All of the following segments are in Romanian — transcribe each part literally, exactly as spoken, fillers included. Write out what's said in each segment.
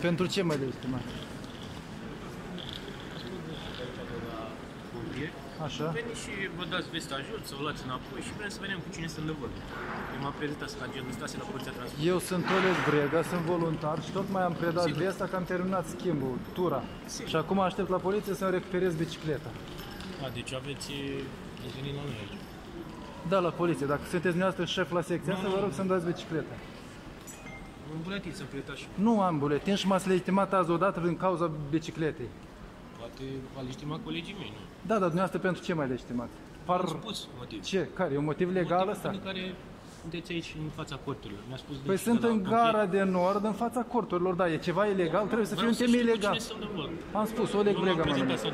Pentru ce mă dai? Așa. Veni și vă dați vestajul, să vă luați înapoi și vrem să vedem cu cine sunt de vorbă. Eu m-am prezentat la Genustase la Poliția Transportului. Eu sunt Oleg Brega, sunt voluntar și tot mai am predat vesta că am terminat schimbul, tura. Sigur. Și acum aștept la poliție să-mi recuperez bicicleta. A, deci aveți izvenit la noi aici? Da, la poliție. Dacă sunteți dumneavoastră șef la secția, să vă rog să-mi dați bicicleta. Un buletin să-mi prietași? Nu am buletin și m-ați legitimat azi odată din cauza bicicletei. Poate v-a legitimat colegii mei, nu? Da, dar dumneavoastră pentru ce mai legitimați? Par... am spus motiv. Ce? Care? E un motiv legal ăsta? Motiv pentru care sunteți aici în fața corturilor. Mi-a spus de păi sunt în gara de nord, în fața corturilor, da, e ceva ilegal, trebuie să fie un teme ilegal. Am spus, Oleg Brega mă numesc.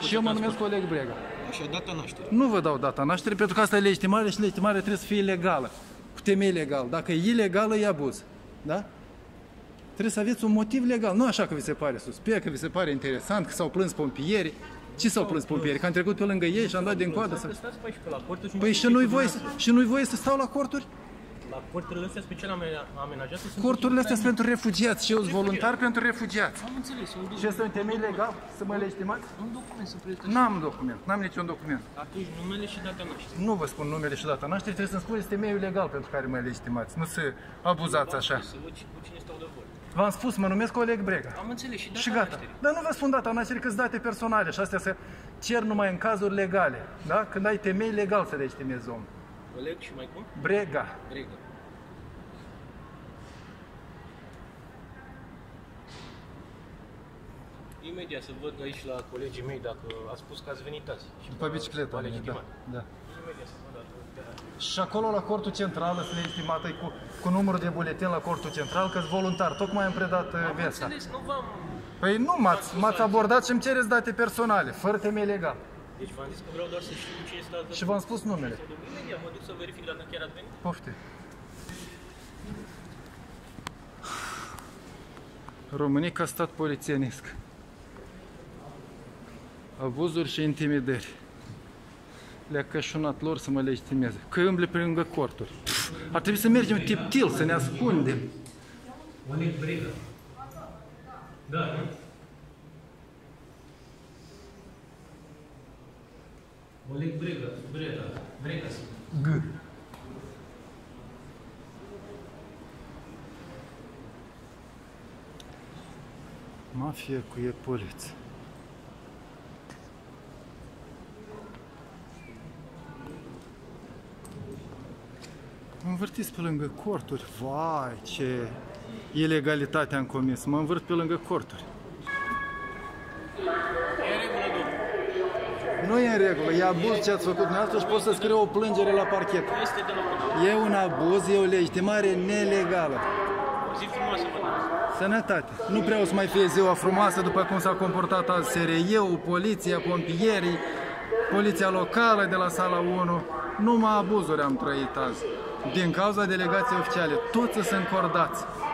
Și eu mă numesc Oleg Brega. Așa, data nașterii. Nu vă dau data nașterii, pentru că asta e legitimare și legitimarea trebuie să fie legală. Cu teme ilegal. Dacă e ilegală, e abuz. Da? Trebuie să aveți un motiv legal, nu așa că vi se pare suspect, că vi se pare interesant, că s-au plâns pompieri. Ce s-au plâns pompieri? Că am trecut pe lângă ei și am dat din coadă să... Păi și nu-i voie, nu voie să stau la corturi? La corturile astea special amenajate sunt... Corturile astea sunt pentru refugiați și eu sunt voluntar pentru refugiați. Am înțeles. Și este un temei legal? Să mă legitimați? Un document să prezentați. N-am document, n-am niciun document. Atunci numele și data nașterii. Nu vă spun numele și data nașterii, trebuie să-mi spuneți temeiul legal pentru care mă legitimați. Nu să abuzați așa. V-am spus, mă numesc Oleg Brega. Am înțeles și data și gata. Dar nu vă spun data nașterii, că-s date personale și astea se cer numai în cazuri legale. Da? Când ai temei legal să legitimezi omul. Oleg și mai cum? Brega. Brega. Imediat să văd aici la colegii mei dacă a spus că ați venit azi. Și pe bicicletă, da, da. Și acolo la cortul central, să legitimat cu, cu numărul de buletin la cortul central, că-s voluntar. Tocmai am predat vesta. Am înțeles, nu v-am... Păi nu, m-ați abordat și îmi cereți date personale, fără temei legal. Deci v-am zis că vreau doar să știu ce este asta. Și v-am spus numele. Imediat mă duc să verific dacă chiar ați venit. Pofte. România ca stat polițienesc. Abuzuri și intimidări. Le-a cășunat lor să mă legitimeze. Că îmble pe lângă corturi. Ar trebui să mergem tiptil, să ne ascundem. Oleg Brega. Da, nu? Oleg Brega, Brega, Brega sunt. G. Mafia cu epoleți. Învârtiți pe lângă corturi. Vai, ce ilegalitate am comis. Mă învârt pe lângă corturi. Nu e în regulă, e abuz ce ați făcut dumneavoastră și pot să scriu o plângere la parchet. E un abuz, e o legitimare nelegală. O zi frumoasă, sănătate. Nu prea o să mai fie ziua frumoasă după cum s-a comportat azi S R I-ul, poliția, pompierii, poliția locală de la sala unu. Numai abuzuri am trăit azi. Din cauza delegației oficiale, toți sunt cordați.